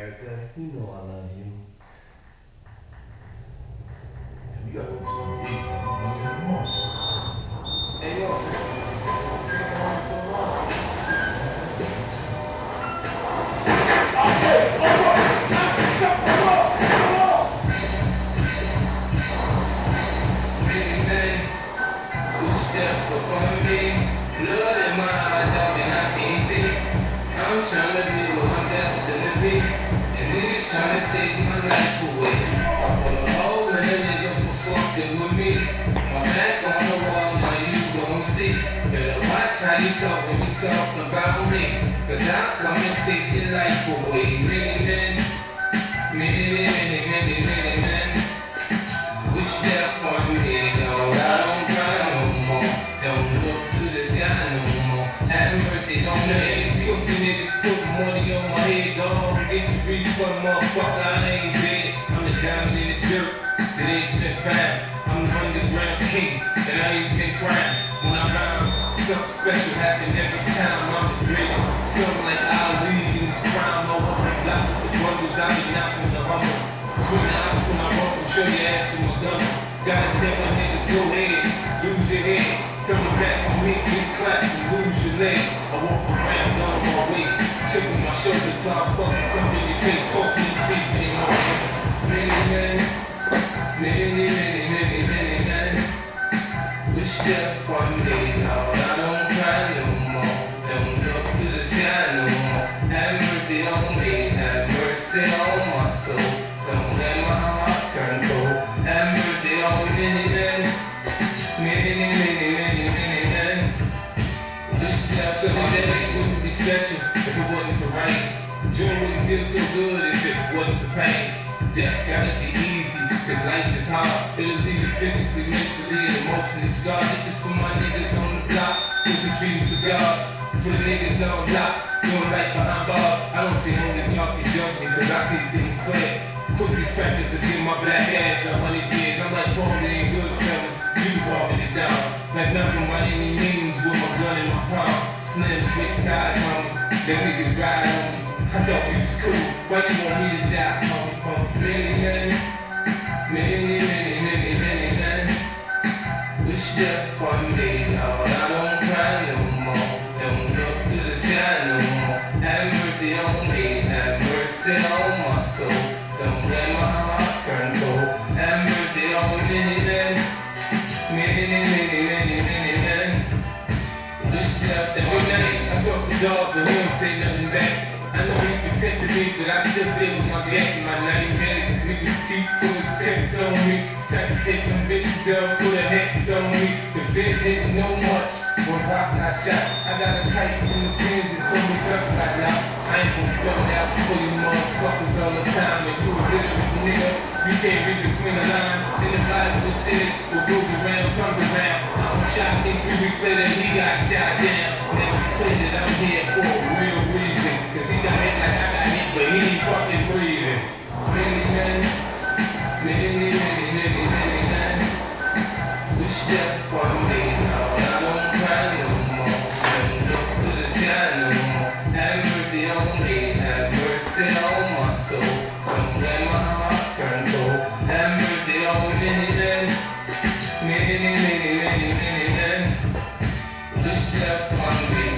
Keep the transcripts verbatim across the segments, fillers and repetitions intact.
America, you know I love you. And we gotta make some big money. Hey, yo. Cause I'll come and take your life away. Many men, many, many, many, many men wish death on me. No, I don't cry no more. Don't look to the sky no more. Have mercy on the haters. You see niggas put money on my head, dog. Get you read for the motherfucker, I ain't dead. I'm the diamond in the dirt that ain't been found. I'm the underground king that I ain't been crowned. When I rhyme, something special happen every time. I'm the greatest. Something like Ali in this crime, no one can block the bundles, I be knocking the humble. Swing the house with my rumble, show your ass with my gun. Gotta tell my nigga, go ahead, lose your head. Turn your back on me, get clapped and lose your leg. I walk around down my waist, chipping my shoulder, top busting, come in your face, posting your feet, ain't no way. Many men, many, many, many, many men wish death on me, now I don't cry no more. Don't look to the sky no more. Have mercy on me, have mercy on my soul. Don't let my heart turn cold. Have mercy on many men, many, many, many, many men. This is so that it wouldn't be special if it wasn't for rain. June wouldn't feel so good if it wasn't for pain. Death gotta be easy, cause life is hard. It'll leave you physically, mentally, and emotionally scarred. This is for my niggas on the block. Twisting trees to God, for the niggas on lock, doing right behind bars. I don't see only y'all be jumping, cause I see things clear. Quick discrepancies again, my black ass a hundred years. I'm like, boy, it ain't good, fella. You walking it down. Like nothing by any means with my gun in my palm. Slim slicks tied on me, them niggas ride on me. I thought you was cool, why you want me to die? Homie, homie, many men, many, many, many, many men wish death on me, Lord. I don't cry no more, don't look to the sky no more. Have mercy on me, have mercy on my soul. Don't let my heart turn cold. Have mercy on many men, many, many, many, many men wish death. Every night I talk to dog, but he don't say nothing back. I know he protected me, but I still stay with my gap in my nightmares. Niggas keep putting tips on me. Sacrifice some bitches, they'll put a hex on me. The fear didn't know much when Rock I shot. I got a kite from the pins that told me something like that. I ain't gon' spell out for you motherfuckers all the time. And you a literate nigga, you can't read between the lines. In the Bible city, what goes around comes around. I was shot, then three weeks later he got shot down. And it was clear that I'm here for a real reason. Cause he got hit like I got hit, but he ain't fucking breathing. Many men, many, many, many, many men wish death on me, Lord. I don't cry no more, don't look to the sky no more. Have mercy on me, have mercy on my soul. Don't let my heart turn cold. Have mercy on many men, many, many, many, many men wish death on me.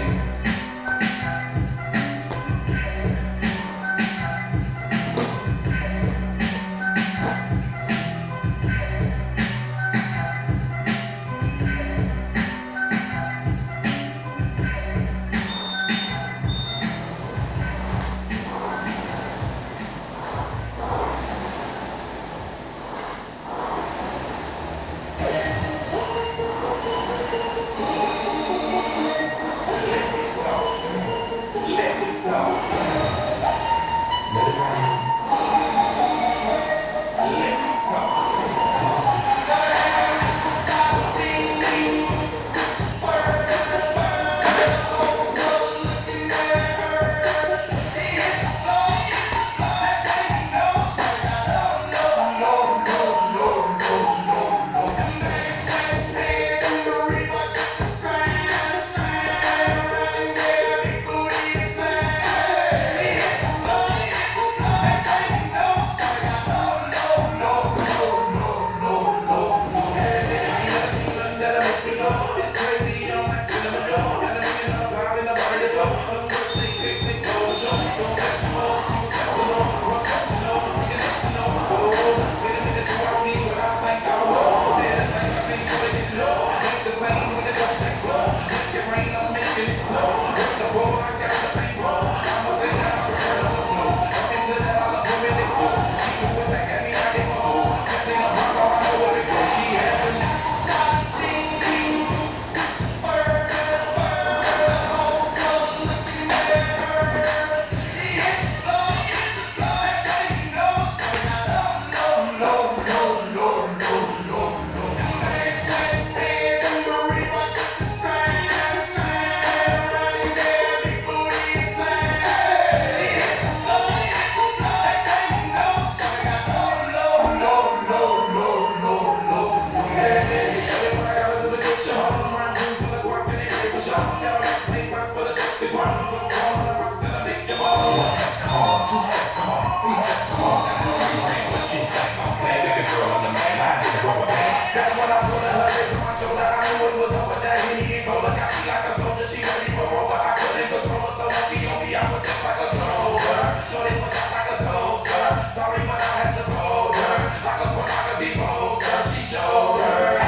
Told her I knew it was over, that he ain't told her. Got me like a soldier, she ready for over. I couldn't control her, so I be on me, I was just like a toaster. Shorty was out like a toaster. Sorry, but I had to fold her. Like a pornography poster, she showed her.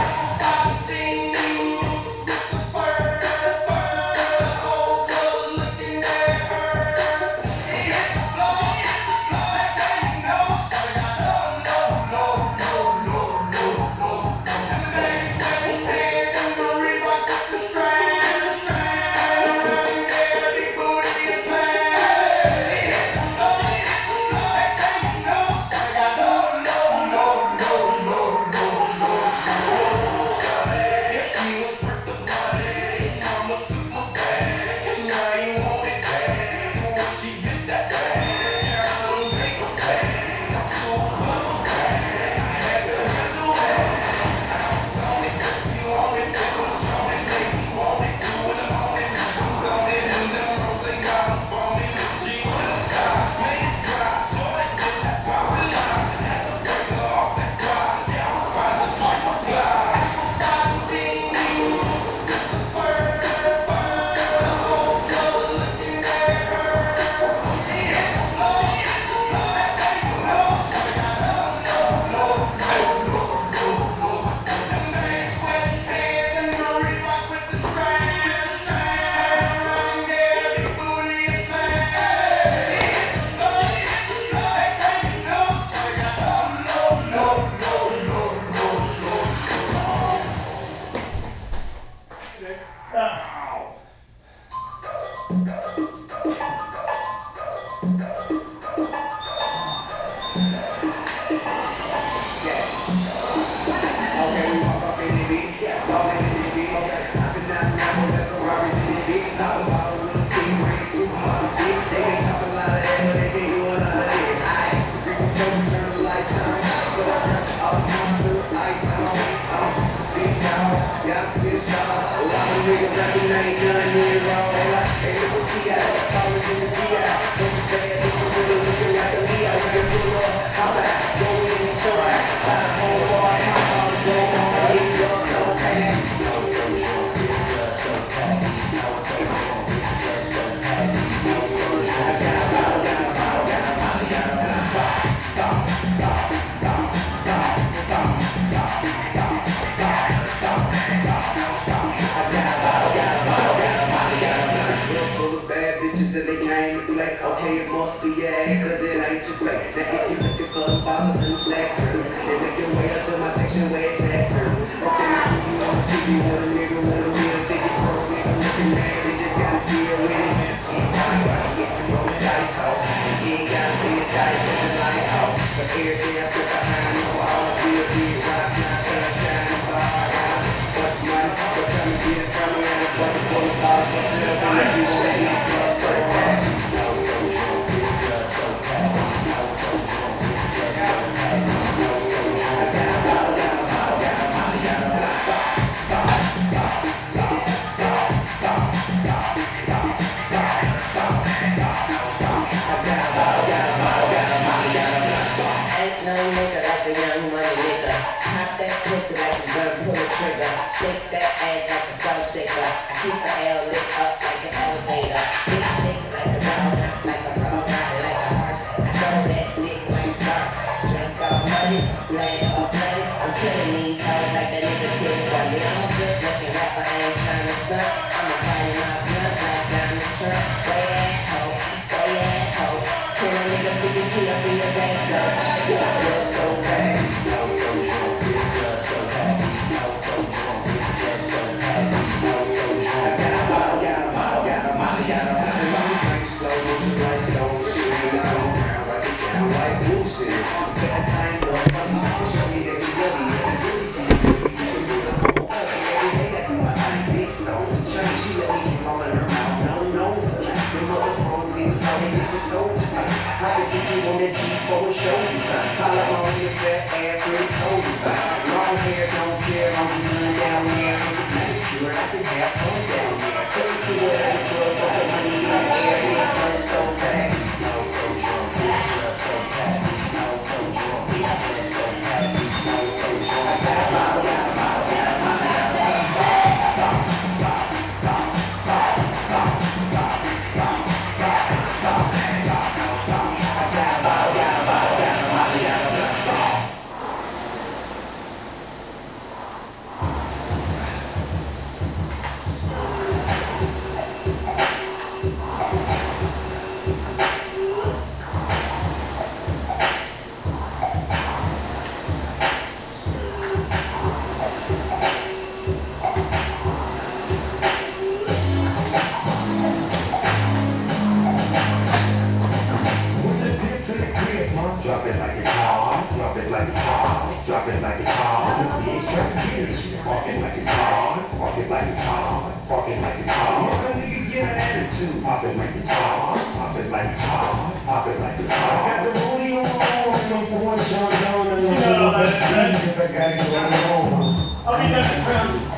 bomb, drop it like a bomb, drop it like a bomb, drop it like a bomb. The extra years, walk it like it's hard, walk it like it's hard, walk it like it's hard. Nigga get an attitude, pop it like it's hard, pop it like it's hard, pop it like it's hard. I got the booty on my own, boy, Sean Dolan, you know that's me, if I gotta go on. I'll be back in time.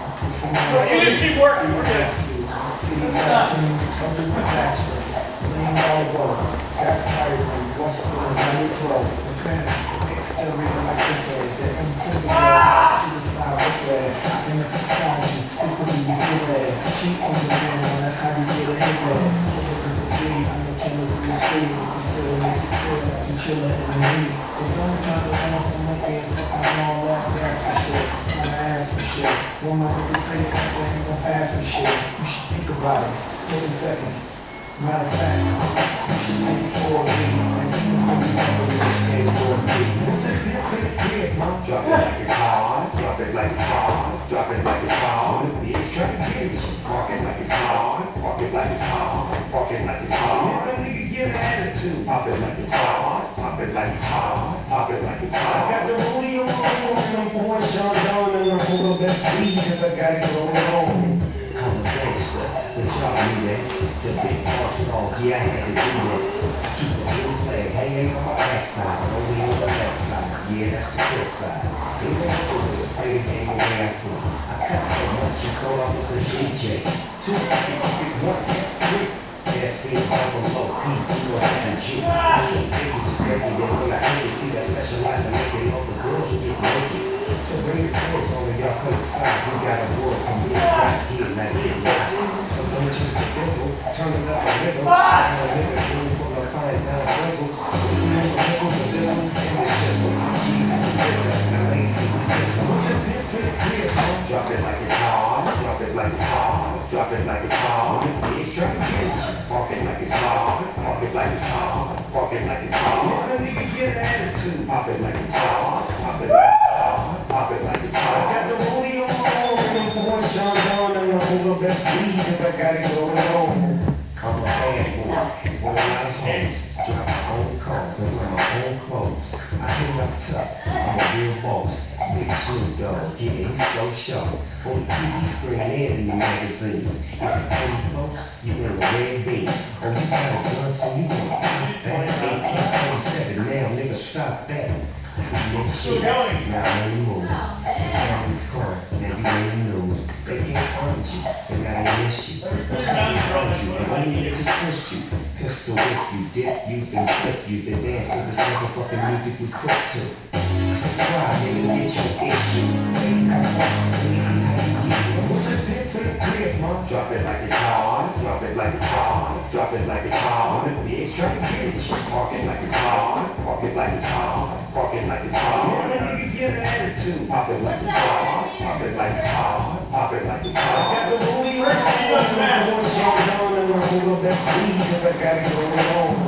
Let's get it, keep working, we're good. See the last thing, come to my back. That's how you what's the money flow. The family, it's still reading like this age. They're until the suicide was red. And it's a society, this could be your head. She on the man, that's how you get a his head. I'm the killers in the street. You still make me feel like you chillin' in me. So don't try to come up on my hands, but I'm all up, that's for shit. I'm ass for shit. One my niggas say, I said, you gon' pass for shit. You should think about it. Take a second. Matter of fact, you should take four of me, and you can fucking skateboard me. Move the beat to the beat, mom. Drop it like it's hard, drop it like it's hard, drop it like it's hard. The extra kids, walk it like it's hard, walk it like it's hard, walk it like it's hard. If a nigga get an attitude, pop it like it's hard, pop it like it's hard, pop it like it's hard. I got the booty on, I'm born Sean Dolan, and I'm full of that speed, if I gotta go on. I'm a gangster, but y'all need it. The big boss all, yeah, I had to do it. Keep the blue flag hanging on my backside, only on the left side. Yeah, that's the good side. They won't do it, everything will be after. I cut so much, you go up with a D J. Two, three, three, one, three. That's it, all below, P, D, or N, G. I can't think it, just make it look like I need to see that specialized in making all the girls get naked. So bring your clothes on and y'all come inside. We gotta work, I'm being right here, not being nice. Don't choose the whistle, turn it up a little. I'm a little room full of fine down whistles. You know the whistle, the whistle, and the shizzle. She's to the whistle, and I ain't seen the whistle. Put your pants in the crib, drop it like it's hard, drop it like it's hard, drop it like it's hard. The extra kids, walk it like it's hard, walk it like it's hard, walk it like it's hard. If a nigga get an attitude, pop it like it's hard, pop it like it's hard, pop it like it's hard. I got the booty on my own, I'm the one Sean Dolan, and I'm full of that speed. I gotta go alone. Come on, boy. Roll my hands. Drop my own cars and wear my own clothes. I hang up tough. I'm a real boss. Big shoe dog. Yeah, he's so sharp. On the T V screen and in the magazines. If you come close, you wear a red bean. Oh, you got a gun, so you gonna keep that. eighteen twenty-seven now, nigga, stop that. See your shit. Now, you move. Now, he's car. Now, you lose. They can't find you, and I miss you. They can't find you, and I need to trust you. Pistol with you, dip you, then flip you. Then dance to this motherfucking music we click to. Subscribe and get your issue. Baby, come on, let me see how you get it. Move the pin to the crib, mom. Drop it like it's hard, drop it like it's hard, drop it like it's hard. The extra kids, walk it like it's hard, walk it like it's hard, walk it like it's hard. If a nigga get an attitude, pop it like it's hard, pop it like it's hard. Pop it like it's hot. I got the booty on, I'm the one Sean Dolan, and I'm full of that speed, 'cause I gotta go alone.